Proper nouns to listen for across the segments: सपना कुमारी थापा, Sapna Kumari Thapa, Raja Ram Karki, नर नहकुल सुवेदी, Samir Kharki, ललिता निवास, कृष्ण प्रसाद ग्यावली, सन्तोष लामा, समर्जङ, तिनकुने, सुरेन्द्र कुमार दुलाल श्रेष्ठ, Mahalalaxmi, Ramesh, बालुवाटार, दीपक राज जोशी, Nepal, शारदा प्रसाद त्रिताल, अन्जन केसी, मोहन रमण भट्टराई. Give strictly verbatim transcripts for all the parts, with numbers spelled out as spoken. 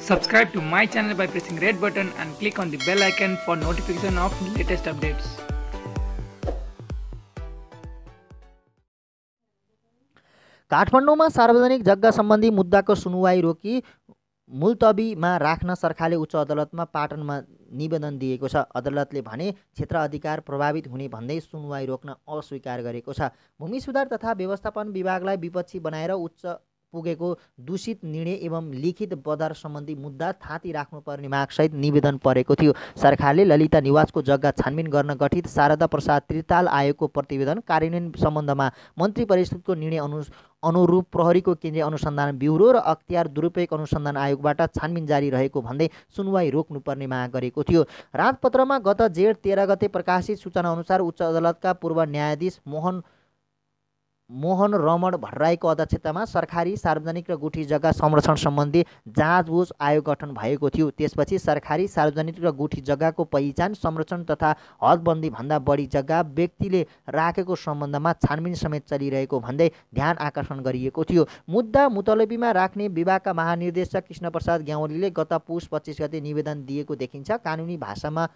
Subscribe to my channel by pressing red button and click on the bell icon for notification of latest updates. Kathmandu में सार्वजनिक जग्गा संबंधी मुद्दा को सुनवाई रोकी मुलतवी में राख्न सरकारले उच्च अदालत में पाटन में निवेदन दिएको छ। अदालतले भने क्षेत्र अधिकार प्रभावित हुने भन्दै सुनवाई रोक्न अस्वीकार गरेको छ। भूमि सुधार तथा व्यवस्थापन विभागलाई विपक्षी बनाएर उच्च पुगेको दूषित निर्णय एवं लिखित बदर सम्बन्धी मुद्दा थाती राख्नुपर्ने मागसहित निवेदन परेको थियो। सरकारले ललिता निवासको जग्गा छानबिन गर्न गठित शारदा प्रसाद त्रिताल आयोगको प्रतिवेदन कार्यान्वयन सम्बन्धमा मन्त्री परिषदको निर्णय अनु अनुरूप प्रहरीको केन्द्रीय अनुसन्धान ब्युरो र अख्तियार दुरुपयोग अनुसन्धान आयोगबाट छानबिन जारी रहेको भन्दै सुनवाई रोक्नुपर्ने माग गरेको थियो। राजपत्रमा गत जेठ तेह्र गते प्रकाशित सूचना अनुसार उच्च अदालतका पूर्व न्यायाधीश मोहन मोहन रमण भट्टराईको अध्यक्षतामा सरकारी सार्वजनिक र गुठी जग्गा संरक्षण सम्बन्धी जाँचबुझ आयोग गठन भएको थियो। त्यसपछि सरकारी सार्वजनिक र गुठी जग्गाको पहिचान संरक्षण तथा हदबन्दी भन्दा बढी जग्गा व्यक्तिले राखेको सम्बन्धमा छानबिन समेत चलिरहेको भन्दै ध्यान आकर्षण गरिएको थियो। मुद्दा मुतलबीमा राख्ने विभागका महानिर्देशक कृष्ण प्रसाद ग्यावलीले गत पुस पच्चीस गते निवेदन दिएको देखिन्छ। कानुनी भाषामा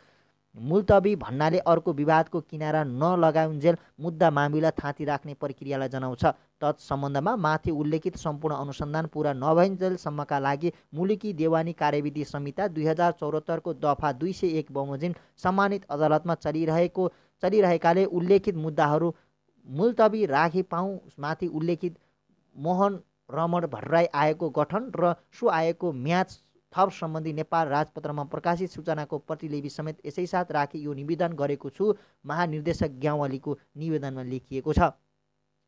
मुलतवी भन्नाले अर्को विवादको किनारा नलगाउन्जेल मुद्दा मामिला थाँती राख्ने प्रक्रियालाई जनाउँछ। तत्सम्बन्धमा माथि उल्लेखित सम्पूर्ण अनुसन्धान पूरा नभइन्जेलसम्मका लागि मुलुकी देवानी कार्यविधि संहिता दुई हजार चौहत्तरको दफा दुई सय एक बमोजिम सम्मानित अदालतमा चलिरहेको चलिरहेकाले उल्लेखित मुद्दाहरू मुलतवी राखी पाउँमाथि उल्लेखित मोहन रमण भट्टराई आयोगको गठन र सो आयोगको म्याच थप सम्बन्धी नेपाल राजपत्रमा प्रकाशित सूचनाको प्रतिलिपि समेत यसैसाथ राखी यो निवेदन गरेको छु, महानिर्देशक ग्यावलीको निवेदनमा लेखिएको छ।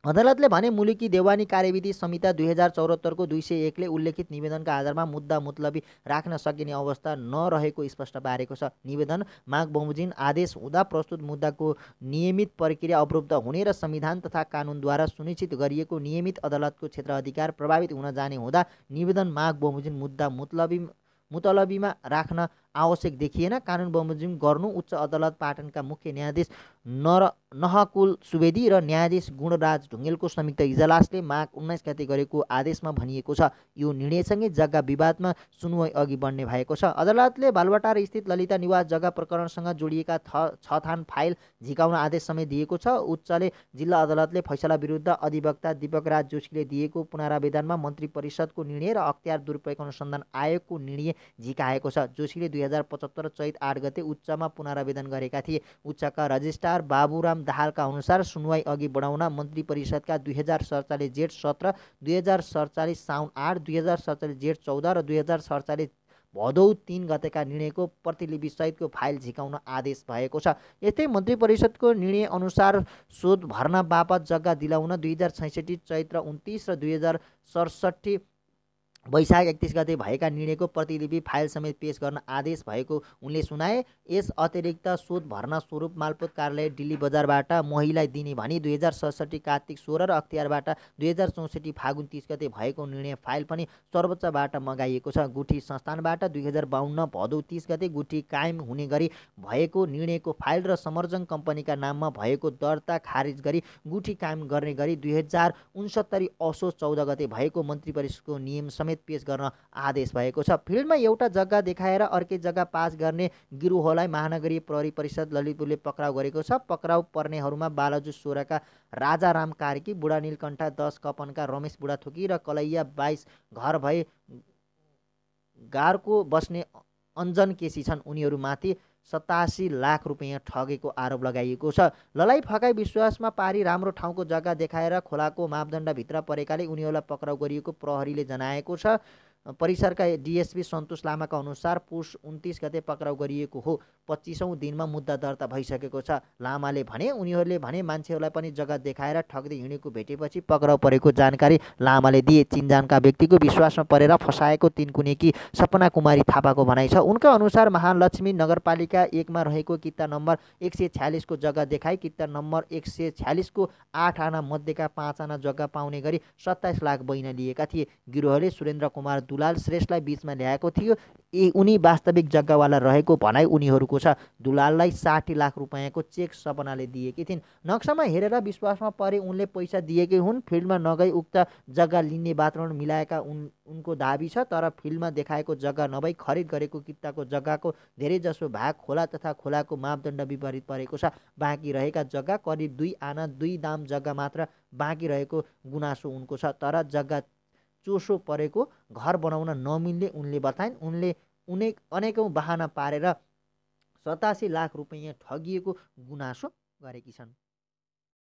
अदालतले भने मुलुकी देवानी कार्यविधि संहिता दुई हजार चौहत्तरको दुई सय एकले उल्लेखित निवेदनका आधारमा मुद्दा मुतलबी राख्न सकिने अवस्था नरहेको स्पष्ट पारेको छ। निवेदन माग बमोजिम आदेश हुँदा प्रस्तुत मुद्दाको नियमित प्रक्रिया अवरुद्ध हुने र संविधान तथा कानुनद्वारा सुनिश्चित गरिएको नियमित अदालतको क्षेत्र अधिकार प्रभावित हुन जाने हुँदा निवेदन माग बमोजिम मुद्दा मुतलबी मुतलबीमा राख्न आवश्यक देखिएन। कानुन बमोजिम गर्नु उच्च अदालत पाटनका मुख्य न्यायाधीश नर नहकुल सुवेदी र न्यायाधीश गुणराज ढुङ्गेलको संयुक्त इजलासले माघ उन्नाइस गते गरेको आदेशमा भनिएको छ। यो निर्णयसँगै जग्गा विवादमा सुनवाई अघि बढ्ने भएको छ। अदालतले बालुवाटार स्थित ललिता निवास जग्गा प्रकरणसँग जोडिएका छ थान फाइल झिकाउन आदेश समेत दिएको छ। उच्चले जिल्ला अदालतले फैसला विरुद्ध अधिवक्ता दीपक राज जोशीले दिएको पुनरावेदनमा मन्त्री परिषदको निर्णय र अख्तियार दुरुपयोग अनुसन्धान आयोगको निर्णय झिकाएको छ। जोशीले दुई हजार पचहत्तर चैत आठ गते उच्चमा पुनरावेदन गरेका थिए। उच्चका रजिस्ट्रार बाबु राम दाहालका अनुसार सुनवाई अघि बढाउन मन्त्री परिषदका दुई हजार सडचालिस जेठ सत्र, दुई हजार सडचालिस साउन आठ, दुई हजार सडचालिस जेठ चौध र दुई हजार सडचालिस भदौ तीन गतेका निर्णयको प्रतिलिपि सहितको फाइल झिकाउन आदेश भएको छ। यस्तै मन्त्री परिषदको निर्णय अनुसार शोध भर्ना बापत जग्गा दिलाउन दुई हजार छैसठी चैत र उन्तिस र दुई हजार सडसठी वैशाख एकतीस गते भएका निर्णयको प्रतिलिपि फाइल समेत पेश गर्न आदेश भएको उनले सुनाए। यस अतिरिक्त शोध भर्ना स्वरूप मालपोत कार्यालय दिल्ली बजारबाट महिलाई दिने भनी दुई हजार सडसठी कार्तिक सोह्र र अख्तियारबाट दुई हजार चौसठी फागुन तीस गते भएको निर्णय फाइल पनि सर्वोच्चबाट मगाइएको छ। गुठी संस्थानबाट दुई हजार बाहन्न भदौ तीस गते गुठी कायम हुने गरी भएको निर्णयको फाइल र समर्जङ कम्पनीका नाममा भएको दर्ता खारिज गरी गुठी कायम गर्ने गरी दुई हजार उनसत्तरी असोज चौध गते भएको मन्त्री परिषदको नियम समेत पेश गर्न आदेश भएको छ। फिल्डमा एउटा जग्गा देखाएर अर्कै जग्गा पास गर्ने गिरोहलाई महानगरीय प्रहरी परिषद ललितपुरले पक्राउ गरेको छ। पक्राउ पर्नेहरूमा बालाजु सोह्रका राजा राम कार्की, बुढा नीलकण्ठा दस, कपनका रमेश बुढाथोकी र कलैया बाइस घर भए गार्को बस्ने अन्जन केसी छन्। उनीहरूमाथि सतासी लाख रुपियाँ ठगेको आरोप लगाइएको छ। ललाई फकाई विश्वासमा पारी राम्रो ठाउँको जग्गा देखाएर खोलाको मापदण्डभित्र परेकाले उनीहरूलाई पक्राउ गरिएको प्रहरीले जनाएको छ। परिसरका डिएसपी सन्तोष लामाका अनुसार पुस उन्तिस गते पक्राउ गरिएको हो। पच्चिसौँ दिनमा मुद्दा दर्ता भइसकेको छ। लामाले भने उनीहरूले भने मान्छेहरूलाई पनि जग्गा देखाएर ठग्दै हिँडेको भेटेपछि पक्राउ परेको जानकारी लामाले दिए। चिनजानका व्यक्तिको विश्वासमा परेर फसाएको तिनकुनेकी सपना कुमारी थापाको भनाइ छ। उनका अनुसार महालक्ष्मी नगरपालिका एकमा रहेको किता नम्बर एक सय छ्यालिसको जग्गा देखाई किता नम्बर एक सय छ्यालिसको आठ आना मध्येका पाँच आना जग्गा पाउने गरी सत्ताइस लाख बैन लिएका थिए। गिरोहले सुरेन्द्र कुमार दुलाल श्रेष्ठलाई बीचमा ल्याएको थियो। ए उनी वास्तविक जग्गावाला रहेको भनाई उनीहरुको छ। दुलाललाई साठी लाख रुपैयाँको चेक सपनाले दिएकी थिइन्। नक्सामा हेरेर विश्वासमा परे उनले पैसा दिएकै हुन्। फिल्डमा नगई उक्त जग्गा लिने वातावरण मिलाएका उन उनको दाबी छ। तर फिल्डमा देखाएको जग्गा नभई खरिद गरेको कित्ताको जग्गाको धेरैजसो भाग खोला तथा खोलाको मापदण्ड विपरीत परेको छ। बाँकी रहेका जग्गा करिब दुई आना दुई दाम जग्गा मात्र बाँकी रहेको गुनासो उनको छ। तर जग्गा चोसो परेको घर बनाउन नमिल्ने उनले बताइन्। उनले उनै अनेकौं बहाना पारेर सतासी लाख रुपैयाँ ठगिएको गुनासो गरेकी छन्।